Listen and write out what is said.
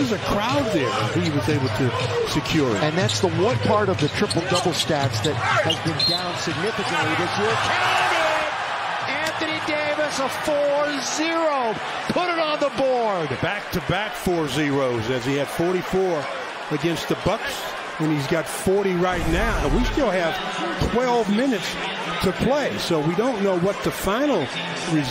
was a crowd there, and he was able to secure it. And that's the one part of the triple-double stats that has been down significantly this year. Count it! Anthony Davis, a 4-0. Put it on the board. Back-to-back 4-0s, as he had 44 against the Bucks, and he's got 40 right now. We still have 12 minutes to play, so we don't know what the final result